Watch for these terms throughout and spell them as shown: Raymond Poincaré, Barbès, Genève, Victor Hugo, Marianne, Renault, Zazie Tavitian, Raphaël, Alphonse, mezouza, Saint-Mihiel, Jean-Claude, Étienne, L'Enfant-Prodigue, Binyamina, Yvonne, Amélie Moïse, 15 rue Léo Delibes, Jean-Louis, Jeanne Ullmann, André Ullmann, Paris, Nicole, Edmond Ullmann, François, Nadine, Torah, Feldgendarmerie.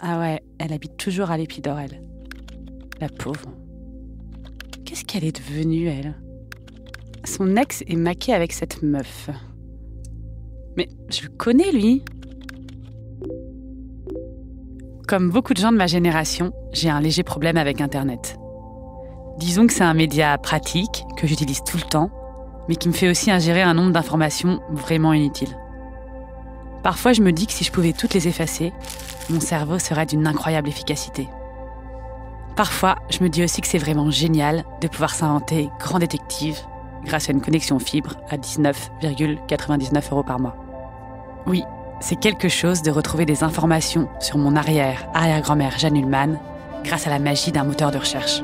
Ah ouais, elle habite toujours à l'Épidore, elle. La pauvre. Qu'est-ce qu'elle est devenue, elle ? Son ex est maqué avec cette meuf. Mais je le connais, lui. Comme beaucoup de gens de ma génération, j'ai un léger problème avec Internet. Disons que c'est un média pratique, que j'utilise tout le temps, mais qui me fait aussi ingérer un nombre d'informations vraiment inutiles. Parfois, je me dis que si je pouvais toutes les effacer, mon cerveau serait d'une incroyable efficacité. Parfois, je me dis aussi que c'est vraiment génial de pouvoir s'inventer grand détective grâce à une connexion fibre à 19,99 € par mois. Oui, c'est quelque chose de retrouver des informations sur mon arrière-grand-mère Jeanne Ullmann grâce à la magie d'un moteur de recherche.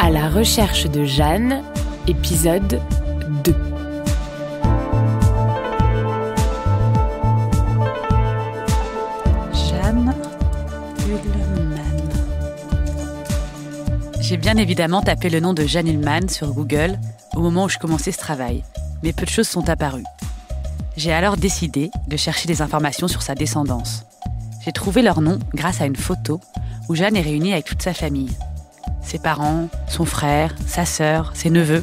À la recherche de Jeanne, épisode 2. Jeanne Ullmann. J'ai bien évidemment tapé le nom de Jeanne Ullmann sur Google au moment où je commençais ce travail, mais peu de choses sont apparues. J'ai alors décidé de chercher des informations sur sa descendance. J'ai trouvé leur nom grâce à une photo où Jeanne est réunie avec toute sa famille. Ses parents, son frère, sa sœur, ses neveux,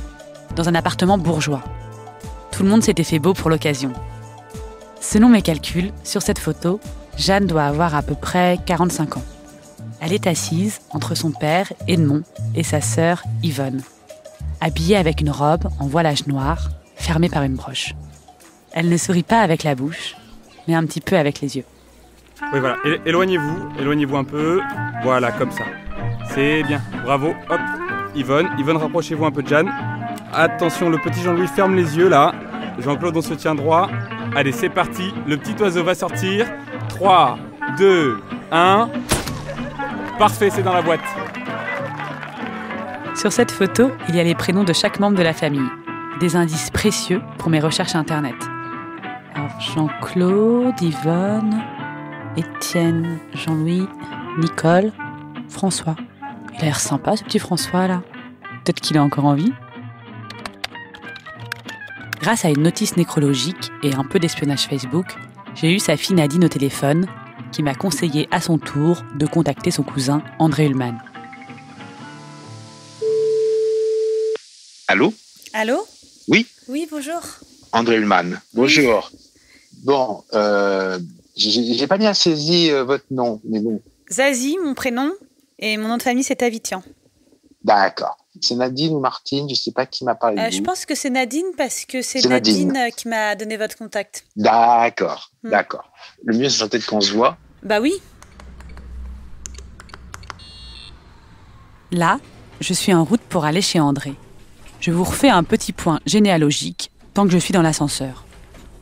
dans un appartement bourgeois. Tout le monde s'était fait beau pour l'occasion. Selon mes calculs, sur cette photo, Jeanne doit avoir à peu près 45 ans. Elle est assise entre son père, Edmond, et sa sœur, Yvonne, habillée avec une robe en voilage noir, fermée par une broche. Elle ne sourit pas avec la bouche, mais un petit peu avec les yeux. Oui, voilà, éloignez-vous un peu, voilà, comme ça. C'est bien, bravo, hop, Yvonne, rapprochez-vous un peu de Jeanne. Attention, le petit Jean-Louis ferme les yeux là. Jean-Claude, on se tient droit. Allez, c'est parti, le petit oiseau va sortir. 3, 2, 1. Parfait, c'est dans la boîte. Sur cette photo, il y a les prénoms de chaque membre de la famille. Des indices précieux pour mes recherches internet. Alors, Jean-Claude, Yvonne, Étienne, Jean-Louis, Nicole, François. Il a l'air sympa, ce petit François, là. Peut-être qu'il a encore envie. Grâce à une notice nécrologique et un peu d'espionnage Facebook, j'ai eu sa fille Nadine au téléphone, qui m'a conseillé à son tour de contacter son cousin André Ullmann. Allô ? Allô ? Oui ? Oui, bonjour. André Ullmann, bonjour. Oui. Bon, j'ai pas bien saisi votre nom, mais bon. Zazie, mon prénom, et mon nom de famille, c'est Tavitian. D'accord. C'est Nadine ou Martine, je ne sais pas qui m'a parlé. Je pense que c'est Nadine parce que c'est Nadine qui m'a donné votre contact. D'accord, d'accord. Le mieux, c'est peut-être qu'on se voit. Bah oui. Là, je suis en route pour aller chez André. Je vous refais un petit point généalogique tant que je suis dans l'ascenseur.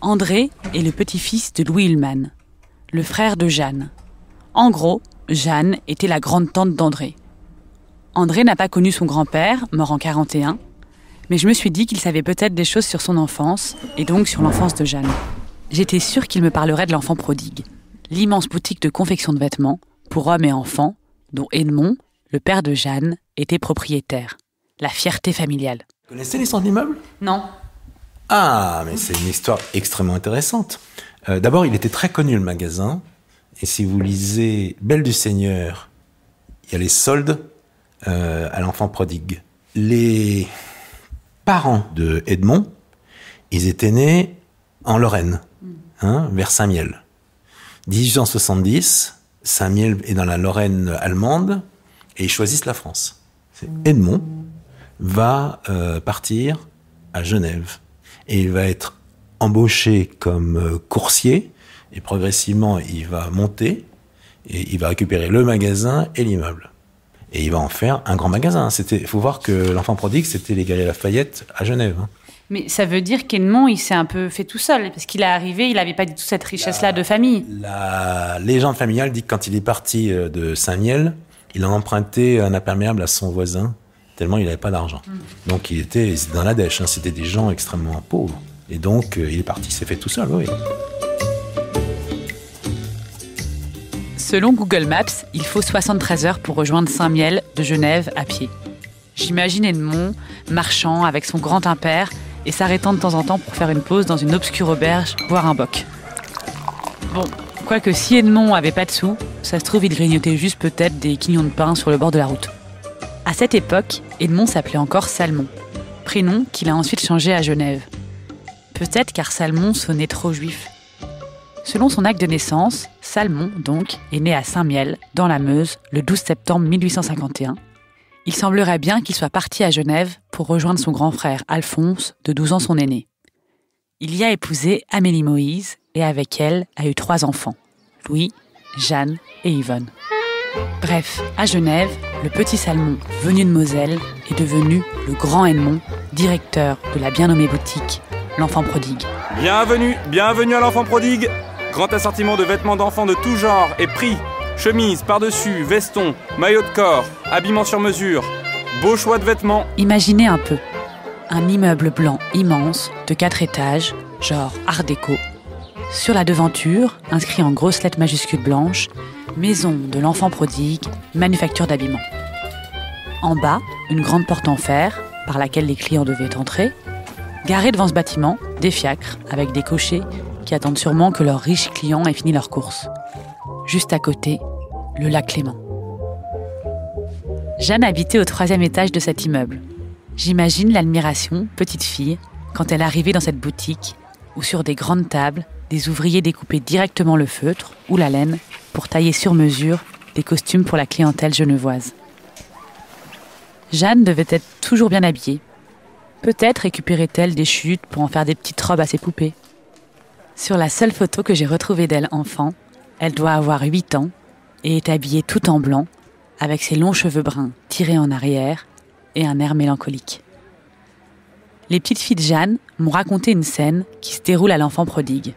André est le petit-fils de Louis Hillman, le frère de Jeanne. En gros, Jeanne était la grande-tante d'André. André n'a pas connu son grand-père, mort en 41, mais je me suis dit qu'il savait peut-être des choses sur son enfance, et donc sur l'enfance de Jeanne. J'étais sûre qu'il me parlerait de l'Enfant-Prodigue, l'immense boutique de confection de vêtements, pour hommes et enfants, dont Edmond, le père de Jeanne, était propriétaire. La fierté familiale. Vous connaissez les centres d'immeubles ? Non. Ah, mais c'est une histoire extrêmement intéressante. D'abord, il était très connu, le magasin. Et si vous lisez Belle du Seigneur, il y a les soldes à l'enfant prodigue. Les parents de Edmond, ils étaient nés en Lorraine, hein, vers Saint-Mihiel. 1870, Saint-Mihiel est dans la Lorraine allemande et ils choisissent la France. Edmond va partir à Genève et il va être embauché comme coursier. Et progressivement, il va monter et il va récupérer le magasin et l'immeuble. Et il va en faire un grand magasin. Il faut voir que l'enfant prodigue, c'était les Galeries Lafayette à Genève. Mais ça veut dire qu'Edmond, il s'est un peu fait tout seul. Parce qu'il est arrivé, il n'avait pas du tout cette richesse-là de famille. La légende familiale dit que quand il est parti de Saint-Mihiel, il a emprunté un imperméable à son voisin, tellement il n'avait pas d'argent. Donc il était dans la dèche. Hein. C'était des gens extrêmement pauvres. Et donc, il est parti, il s'est fait tout seul, oui. Selon Google Maps, il faut 73 heures pour rejoindre Saint-Mihiel de Genève à pied. J'imagine Edmond marchant avec son grand-impère et s'arrêtant de temps en temps pour faire une pause dans une obscure auberge, boire un bock. Bon, quoique si Edmond avait pas de sous, ça se trouve il grignotait juste peut-être des quignons de pain sur le bord de la route. À cette époque, Edmond s'appelait encore Salmon, prénom qu'il a ensuite changé à Genève. Peut-être car Salmon sonnait trop juif. Selon son acte de naissance, Salmon, donc, est né à Saint-Mihiel, dans la Meuse, le 12 septembre 1851. Il semblerait bien qu'il soit parti à Genève pour rejoindre son grand frère Alphonse, de 12 ans son aîné. Il y a épousé Amélie Moïse et avec elle a eu 3 enfants, Louis, Jeanne et Yvonne. Bref, à Genève, le petit Salmon, venu de Moselle, est devenu le grand Edmond, directeur de la bien nommée boutique L'Enfant-Prodigue. Bienvenue, bienvenue à L'Enfant-Prodigue. Grand assortiment de vêtements d'enfants de tout genre et prix. Chemises, par-dessus, vestons, maillots de corps, habillement sur mesure. Beau choix de vêtements. Imaginez un peu. Un immeuble blanc immense, de 4 étages, genre art déco. Sur la devanture, inscrit en grosses lettres majuscules blanches, Maison de l'Enfant-Prodigue, manufacture d'habillement. En bas, une grande porte en fer, par laquelle les clients devaient entrer. Garés devant ce bâtiment, des fiacres avec des cochers qui attendent sûrement que leurs riches clients aient fini leur course. Juste à côté, le lac Clément. Jeanne habitait au 3e étage de cet immeuble. J'imagine l'admiration, petite fille, quand elle arrivait dans cette boutique où sur des grandes tables, des ouvriers découpaient directement le feutre ou la laine pour tailler sur mesure des costumes pour la clientèle genevoise. Jeanne devait être toujours bien habillée. Peut-être récupérait-elle des chutes pour en faire des petites robes à ses poupées. Sur la seule photo que j'ai retrouvée d'elle enfant, elle doit avoir 8 ans et est habillée tout en blanc, avec ses longs cheveux bruns tirés en arrière et un air mélancolique. Les petites filles de Jeanne m'ont raconté une scène qui se déroule à l'Enfant-Prodigue.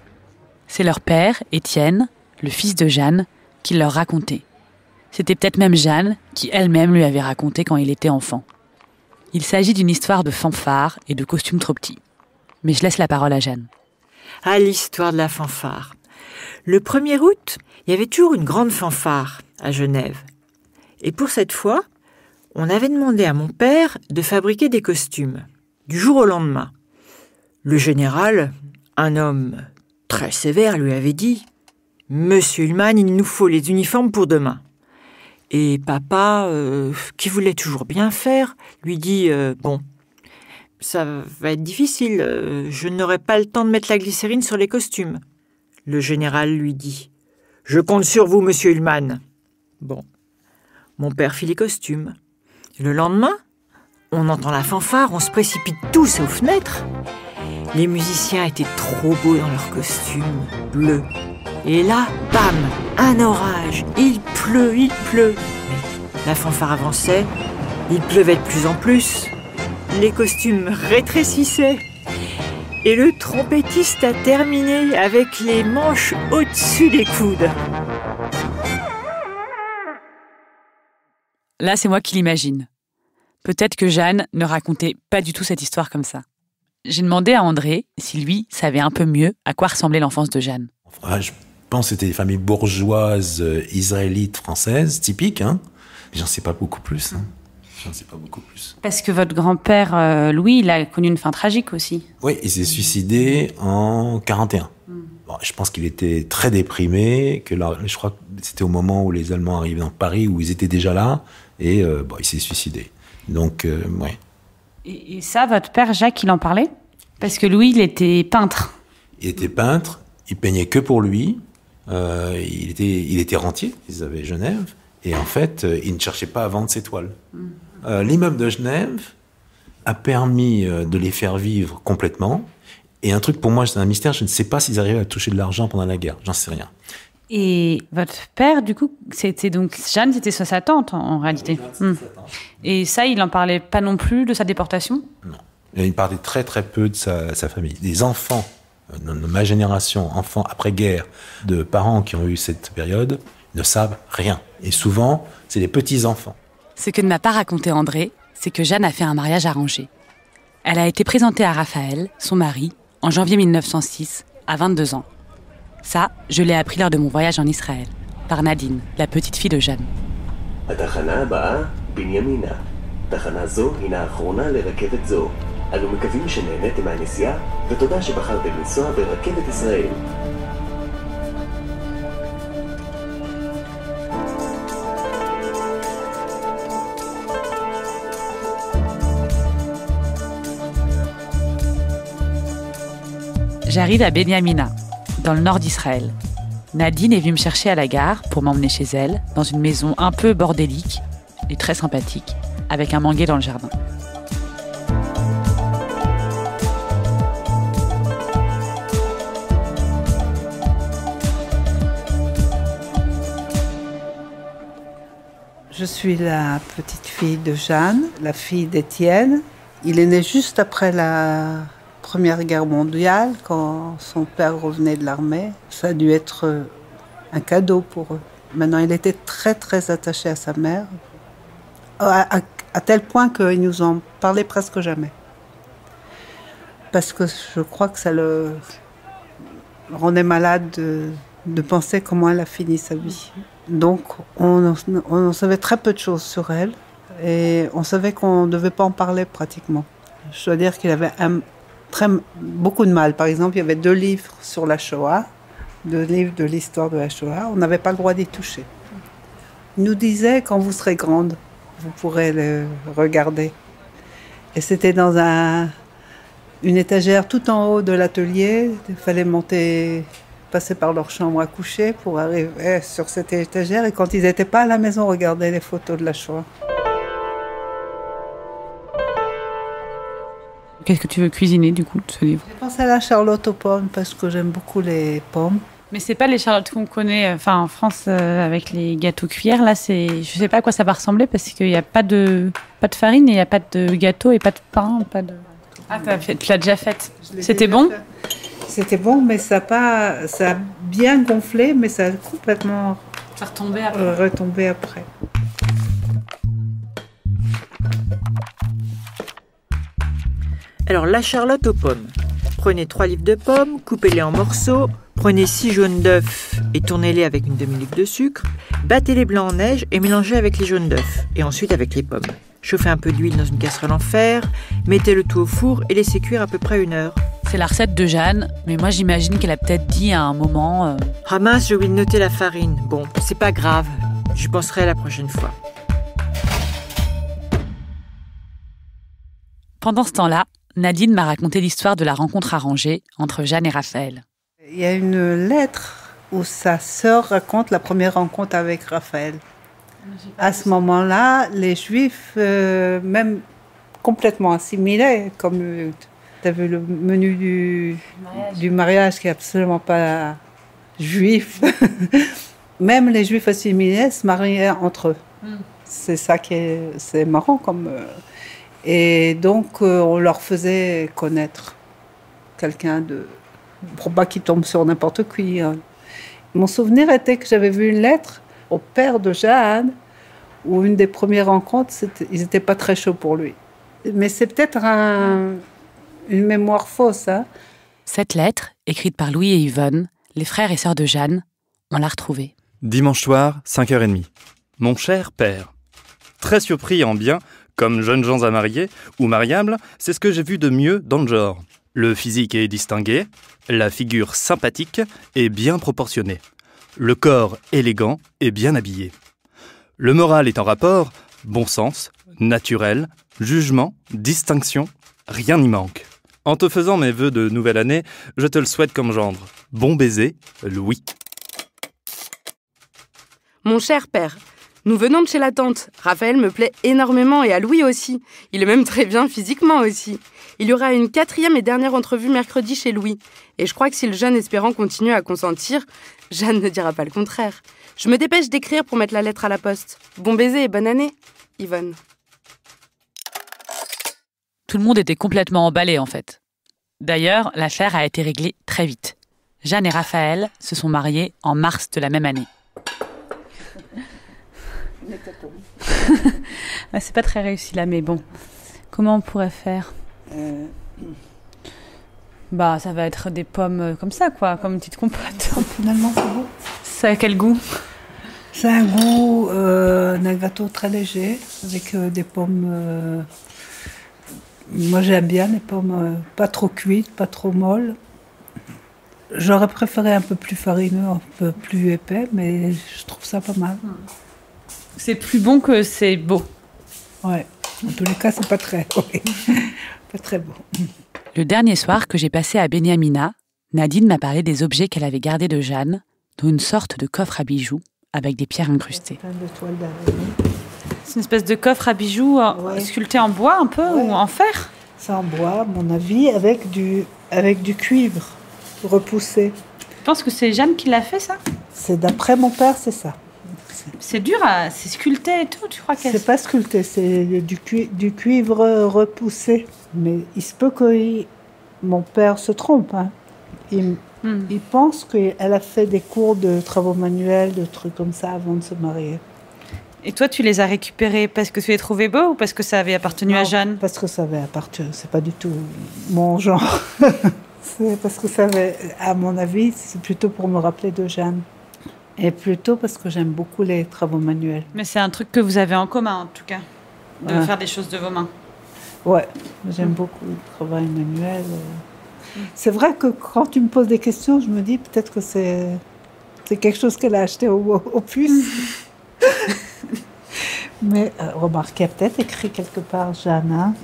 C'est leur père, Étienne, le fils de Jeanne, qui leur racontait. C'était peut-être même Jeanne qui elle-même lui avait raconté quand il était enfant. Il s'agit d'une histoire de fanfare et de costumes trop petits. Mais je laisse la parole à Jeanne. À l'histoire de la fanfare. Le 1er août, il y avait toujours une grande fanfare à Genève. Et pour cette fois, on avait demandé à mon père de fabriquer des costumes, du jour au lendemain. Le général, un homme très sévère, lui avait dit « Monsieur Ullmann, il nous faut les uniformes pour demain ». Et papa, qui voulait toujours bien faire, lui dit « Bon, ça va être difficile, je n'aurai pas le temps de mettre la glycérine sur les costumes ». Le général lui dit « Je compte sur vous, monsieur Ullmann ». Bon, mon père fit les costumes. Le lendemain, on entend la fanfare, on se précipite tous aux fenêtres. Les musiciens étaient trop beaux dans leurs costumes bleus. Et là, bam, un orage, il pleut. La fanfare avançait, il pleuvait de plus en plus, les costumes rétrécissaient. Et le trompettiste a terminé avec les manches au-dessus des coudes. Là, c'est moi qui l'imagine. Peut-être que Jeanne ne racontait pas du tout cette histoire comme ça. J'ai demandé à André si lui savait un peu mieux à quoi ressemblait l'enfance de Jeanne. Je pense que c'était des familles bourgeoises, israélites, françaises, typiques. Hein. J'en sais pas beaucoup plus. Hein. J'en sais pas beaucoup plus. Parce que votre grand-père, Louis, il a connu une fin tragique aussi. Oui, il s'est suicidé en 1941. Bon, je pense qu'il était très déprimé, que là, je crois que c'était au moment où les Allemands arrivaient dans Paris, où ils étaient déjà là, et bon, il s'est suicidé. Donc, ouais. Et ça, votre père, Jacques, il en parlait? Parce que Louis, il était peintre. Il était peintre, il peignait que pour lui, il était rentier, ils avaient Genève, et en fait, il ne cherchait pas à vendre ses toiles. L'immeuble de Genève a permis de les faire vivre complètement. Et un truc pour moi, c'est un mystère, je ne sais pas s'ils arrivaient à toucher de l'argent pendant la guerre, j'en sais rien. Et votre père, du coup, c'était donc Jeanne, c'était sa tante en réalité. Jeanne, sa tante. Et ça, il n'en parlait pas non plus de sa déportation? Non, il parlait très très peu de sa famille. Des enfants, de ma génération, enfants après-guerre, de parents qui ont eu cette période, ne savent rien. Et souvent, c'est les petits-enfants. Ce que ne m'a pas raconté André, c'est que Jeanne a fait un mariage arrangé. Elle a été présentée à Raphaël, son mari, en janvier 1906, à 22 ans. Ça, je l'ai appris lors de mon voyage en Israël, par Nadine, la petite fille de Jeanne. אנו מקווים שנהניתם מהנסיעה, ותודה שבחרתם לנסוע ברכבת ישראל. J'arrive à Binyamina, dans le nord d'Israël. Nadine est venue me chercher à la gare pour m'emmener chez elle, dans une maison un peu bordélique et très sympathique, avec un manguier dans le jardin. Je suis la petite fille de Jeanne, la fille d'Étienne. Il est né juste après la Première Guerre mondiale, quand son père revenait de l'armée. Ça a dû être un cadeau pour eux. Maintenant, il était très, très attaché à sa mère, à tel point qu'il nous en parlait presque jamais. Parce que je crois que ça le rendait malade de penser comment elle a fini sa vie. Donc, on savait très peu de choses sur elle, et on savait qu'on ne devait pas en parler pratiquement. Je dois dire qu'il avait beaucoup de mal. Par exemple, il y avait 2 livres sur la Shoah, 2 livres de l'histoire de la Shoah. On n'avait pas le droit d'y toucher. Il nous disait, quand vous serez grande, vous pourrez le regarder. Et c'était dans une étagère tout en haut de l'atelier. Il fallait passer par leur chambre à coucher pour arriver sur cette étagère. Et quand ils n'étaient pas à la maison, regarder les photos de la Shoah. Qu'est-ce que tu veux cuisiner, du coup, de ce livre? J'ai pensé à la charlotte aux pommes, parce que j'aime beaucoup les pommes. Mais c'est pas les charlottes qu'on connaît en France, avec les gâteaux cuillères. Là, je sais pas à quoi ça va ressembler, parce qu'il n'y a pas de farine, et il n'y a pas de gâteau, et pas de pain. Ah, tu l'as déjà faite. C'était bon? C'était bon, mais ça a bien gonflé, mais ça a complètement retombé après. Alors, la charlotte aux pommes. Prenez 3 livres de pommes, coupez-les en morceaux, prenez 6 jaunes d'œufs et tournez-les avec une demi-livre de sucre, battez les blancs en neige et mélangez avec les jaunes d'œufs et ensuite avec les pommes. Chauffez un peu d'huile dans une casserole en fer, mettez le tout au four et laissez cuire à peu près 1 heure. C'est la recette de Jeanne, mais moi j'imagine qu'elle a peut-être dit à un moment... Ah mince, j'ai oublié de noter la farine. Bon, c'est pas grave, je penserai la prochaine fois. Pendant ce temps-là, Nadine m'a raconté l'histoire de la rencontre arrangée entre Jeanne et Raphaël. Il y a une lettre où sa sœur raconte la première rencontre avec Raphaël. À ce moment-là, les Juifs, même complètement assimilés, comme tu as vu le menu du mariage qui n'est absolument pas juif, même les Juifs assimilés se mariaient entre eux. C'est ça qui est marrant comme... Et donc, on leur faisait connaître quelqu'un pour pas qu'ils tombent sur n'importe qui. Mon souvenir était que j'avais vu une lettre au père de Jeanne, où une des premières rencontres, ils n'étaient pas très chauds pour lui. Mais c'est peut-être une mémoire fausse. Hein. Cette lettre, écrite par Louis et Yvonne, les frères et sœurs de Jeanne, on l'a retrouvée. Dimanche soir, 5h30. Mon cher père, très surpris en bien... Comme jeunes gens à marier ou mariables, c'est ce que j'ai vu de mieux dans le genre. Le physique est distingué, la figure sympathique et bien proportionnée. Le corps élégant et bien habillé. Le moral est en rapport, bon sens, naturel, jugement, distinction, rien n'y manque. En te faisant mes vœux de nouvelle année, je te le souhaite comme gendre. Bon baiser, Louis. Mon cher père, nous venons de chez la tante. Raphaël me plaît énormément et à Louis aussi. Il est même très bien physiquement aussi. Il y aura une 4e et dernière entrevue mercredi chez Louis. Et je crois que si le jeune espérant continue à consentir, Jeanne ne dira pas le contraire. Je me dépêche d'écrire pour mettre la lettre à la poste. Bon baiser et bonne année, Yvonne. Tout le monde était complètement emballé en fait. D'ailleurs, l'affaire a été réglée très vite. Jeanne et Raphaël se sont mariés en mars de la même année. C'est pas très réussi là, mais bon, comment on pourrait faire? Bah, ça va être des pommes comme ça, quoi, comme une petite compote. Finalement, c'est bon. Ça a quel goût? C'est un goût un gâteau très léger avec des pommes Moi, j'aime bien les pommes pas trop cuites, pas trop molles. J'aurais préféré un peu plus farineux, un peu plus épais, mais je trouve ça pas mal. C'est plus bon que c'est beau. Ouais, en tous les cas, c'est pas très beau. Pas très beau. Le dernier soir que j'ai passé à Binyamina, Nadine m'a parlé des objets qu'elle avait gardés de Jeanne, dont une sorte de coffre à bijoux avec des pierres incrustées. C'est une espèce de coffre à bijoux sculpté en bois un peu ou en fer? C'est en bois, à mon avis, avec du cuivre repoussé. Je pense que c'est Jeanne qui l'a fait, ça? C'est d'après mon père, c'est ça. C'est dur, c'est sculpté et tout, tu crois qu'elle... C'est pas sculpté, c'est du cuivre repoussé. Mais il se peut que mon père se trompe. Hein. Il pense qu'elle a fait des cours de travaux manuels, de trucs comme ça, avant de se marier. Et toi, tu les as récupérés parce que tu les trouvais beaux ou parce que ça avait appartenu à Jeanne? Parce que ça avait appartenu, c'est pas du tout mon genre. C'est parce que ça avait, à mon avis, c'est plutôt pour me rappeler de Jeanne. Et plutôt parce que j'aime beaucoup les travaux manuels. Mais c'est un truc que vous avez en commun, en tout cas, de faire des choses de vos mains. Ouais, j'aime beaucoup le travail manuel. C'est vrai que quand tu me poses des questions, je me dis peut-être que c'est quelque chose qu'elle a acheté aux puces. Mais remarque, elle a peut-être écrit quelque part, Jeanne. Hein,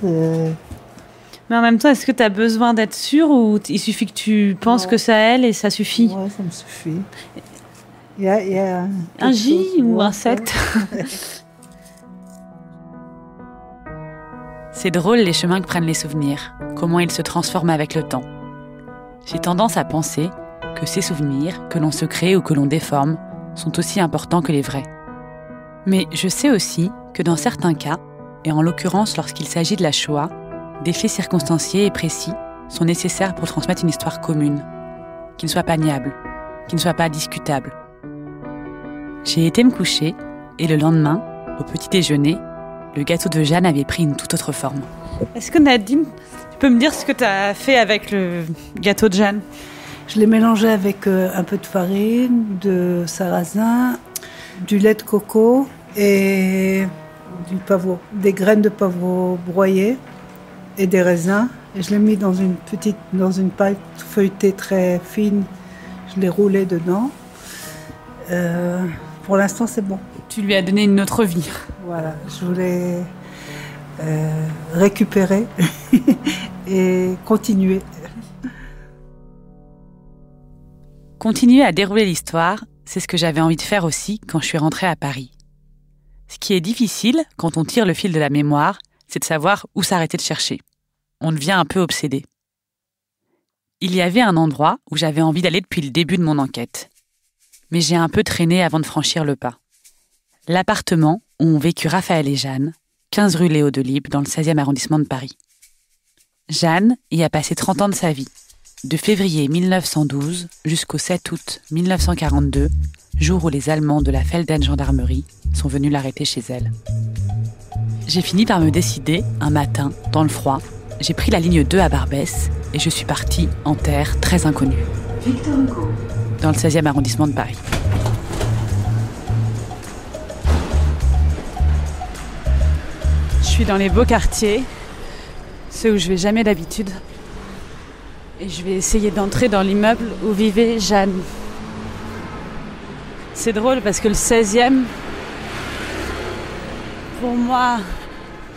mais en même temps, est-ce que tu as besoin d'être sûre ou il suffit que tu penses que c'est à elle et ça suffit? Ouais, ça me suffit. Il y a un J ou un 7. C'est drôle les chemins que prennent les souvenirs, comment ils se transforment avec le temps. J'ai tendance à penser que ces souvenirs, que l'on se crée ou que l'on déforme, sont aussi importants que les vrais. Mais je sais aussi que dans certains cas, et en l'occurrence lorsqu'il s'agit de la Shoah, des faits circonstanciés et précis sont nécessaires pour transmettre une histoire commune, qui ne soit pas niable, qui ne soit pas discutable. J'ai été me coucher, et le lendemain, au petit déjeuner, le gâteau de Jeanne avait pris une toute autre forme. Est-ce que Nadine, tu peux me dire ce que tu as fait avec le gâteau de Jeanne? Je l'ai mélangé avec un peu de farine, de sarrasin, du lait de coco et du pavot, des graines de pavot broyées et des raisins. Et je l'ai mis dans une pâte feuilletée très fine. Je l'ai roulé dedans. Pour l'instant, c'est bon. Tu lui as donné une autre vie. Voilà, je voulais récupérer et continuer. Continuer à dérouler l'histoire, c'est ce que j'avais envie de faire aussi quand je suis rentrée à Paris. Ce qui est difficile, quand on tire le fil de la mémoire, c'est de savoir où s'arrêter de chercher. On devient un peu obsédé. Il y avait un endroit où j'avais envie d'aller depuis le début de mon enquête. Mais j'ai un peu traîné avant de franchir le pas. L'appartement où ont vécu Raphaël et Jeanne, 15 rue Léo Delibes, dans le 16e arrondissement de Paris. Jeanne y a passé 30 ans de sa vie, de février 1912 jusqu'au 7 août 1942, jour où les Allemands de la Feldgendarmerie sont venus l'arrêter chez elle. J'ai fini par me décider, un matin, dans le froid, j'ai pris la ligne 2 à Barbès et je suis partie en terre très inconnue. Victor Hugo. Dans le 16e arrondissement de Paris. Je suis dans les beaux quartiers, ceux où je vais jamais d'habitude. Et je vais essayer d'entrer dans l'immeuble où vivait Jeanne. C'est drôle parce que le 16e, pour moi,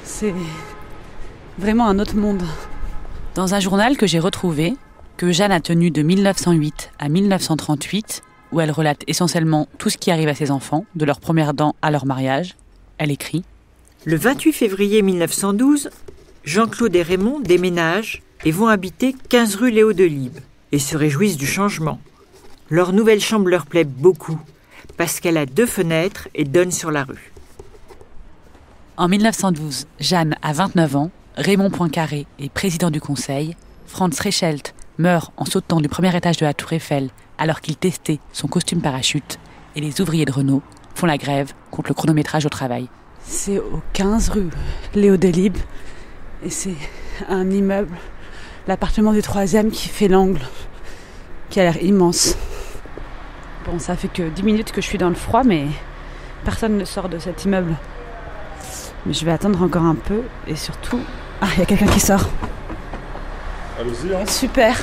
c'est vraiment un autre monde. Dans un journal que j'ai retrouvé, que Jeanne a tenu de 1908 à 1938, où elle relate essentiellement tout ce qui arrive à ses enfants, de leurs premières dents à leur mariage, elle écrit « Le 28 février 1912, Jean-Claude et Raymond déménagent et vont habiter 15 rue Léo Delibes et se réjouissent du changement. Leur nouvelle chambre leur plaît beaucoup, parce qu'elle a 2 fenêtres et donne sur la rue. » En 1912, Jeanne a 29 ans, Raymond Poincaré est président du conseil, Franz Reichelt meurt en sautant du premier étage de la tour Eiffel alors qu'il testait son costume parachute et les ouvriers de Renault font la grève contre le chronométrage au travail. C'est au 15 rue Léo Delibes et c'est un immeuble, l'appartement du 3e qui fait l'angle, qui a l'air immense. Bon, ça fait que 10 minutes que je suis dans le froid mais personne ne sort de cet immeuble. Mais je vais attendre encore un peu et surtout Ah, il y a quelqu'un qui sort. Allez-y, hein. Super.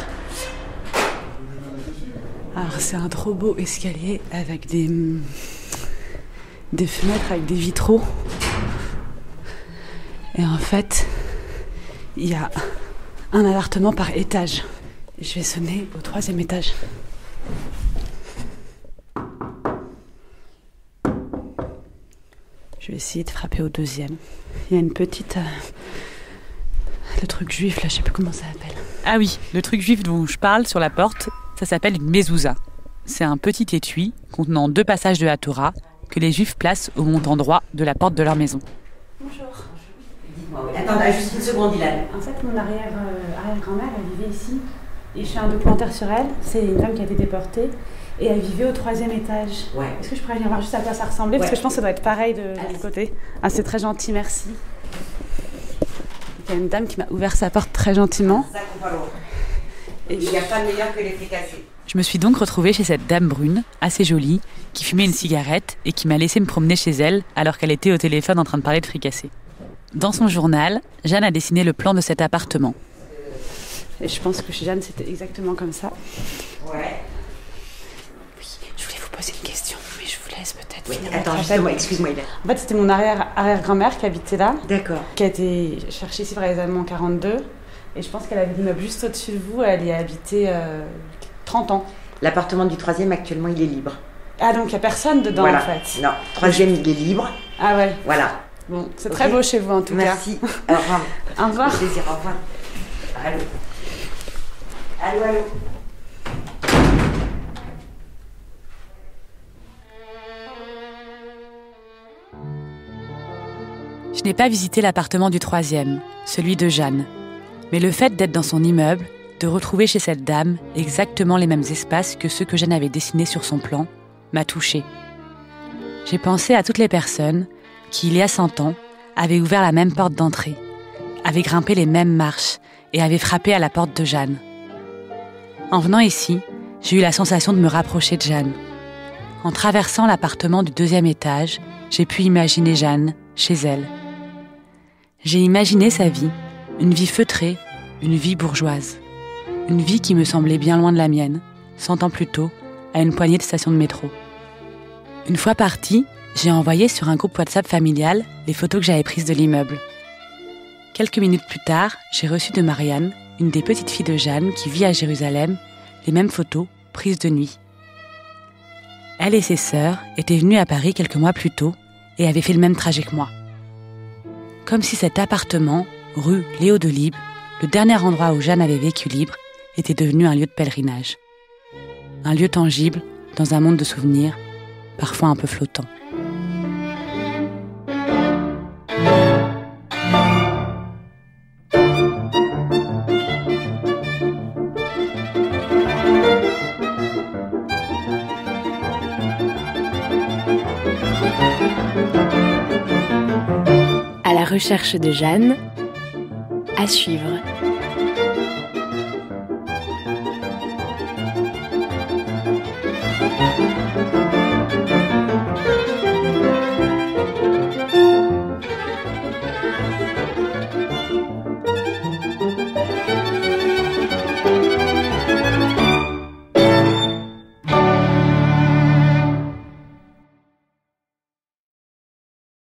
Alors, c'est un trop beau escalier avec des fenêtres, avec des vitraux. Et en fait, il y a un appartement par étage. Je vais sonner au 3e étage. Je vais essayer de frapper au 2e. Il y a une petite... le truc juif, là, je sais plus comment ça s'appelle. Ah oui, le truc juif dont je parle sur la porte, ça s'appelle une mezouza. C'est un petit étui contenant 2 passages de la Torah que les juifs placent au montant droit de la porte de leur maison. Bonjour. Dites-moi, oui. Attendez, juste une seconde, Dylan. En fait, mon arrière-grand-mère, elle vivait ici. Et je fais un documentaire sur elle. C'est une femme qui a été déportée. Et elle vivait au 3e étage. Ouais. Est-ce que je pourrais venir voir juste à quoi ça ressemblait? Ouais. Parce que je pense que ça doit être pareil de l'autre côté. Ah, c'est très gentil, merci. Il y a une dame qui m'a ouvert sa porte très gentiment. Et il n'y a pas meilleur que l'efficacité. Je me suis donc retrouvée chez cette dame brune, assez jolie, qui fumait une cigarette et qui m'a laissé me promener chez elle alors qu'elle était au téléphone en train de parler de fricassé. Dans son journal, Jeanne a dessiné le plan de cet appartement. Et je pense que chez Jeanne, c'était exactement comme ça. Ouais. Oui, je voulais vous poser une question, mais je vous laisse peut-être. Oui, attends, justement, excuse-moi. En fait, c'était mon arrière-grand-mère qui habitait là. D'accord. Qui a été cherchée ici par les Allemands en 1942. Et je pense qu'elle avait l'immeuble juste au-dessus de vous. Elle y a habité 30 ans. L'appartement du 3e, actuellement, il est libre. Ah, donc il n'y a personne dedans, voilà. En fait. Non, 3e, il est libre. Ah ouais. Voilà. Bon, c'est okay. Très beau chez vous, en tout cas. Merci. Au revoir. Au revoir. Au plaisir, au revoir. Allô. Allô, allô. Je n'ai pas visité l'appartement du 3e, celui de Jeanne. Mais le fait d'être dans son immeuble, de retrouver chez cette dame exactement les mêmes espaces que ceux que Jeanne avait dessinés sur son plan, m'a touchée. J'ai pensé à toutes les personnes qui, il y a 100 ans, avaient ouvert la même porte d'entrée, avaient grimpé les mêmes marches et avaient frappé à la porte de Jeanne. En venant ici, j'ai eu la sensation de me rapprocher de Jeanne. En traversant l'appartement du 2e étage, j'ai pu imaginer Jeanne chez elle. J'ai imaginé sa vie. Une vie feutrée, une vie bourgeoise. Une vie qui me semblait bien loin de la mienne, 100 ans plus tôt, à une poignée de stations de métro. Une fois partie, j'ai envoyé sur un groupe WhatsApp familial les photos que j'avais prises de l'immeuble. Quelques minutes plus tard, j'ai reçu de Marianne, une des petites filles de Jeanne qui vit à Jérusalem, les mêmes photos prises de nuit. Elle et ses sœurs étaient venues à Paris quelques mois plus tôt et avaient fait le même trajet que moi. Comme si cet appartement, rue Léo Delibes, le dernier endroit où Jeanne avait vécu libre, était devenu un lieu de pèlerinage. Un lieu tangible dans un monde de souvenirs, parfois un peu flottant. À la recherche de Jeanne, à suivre.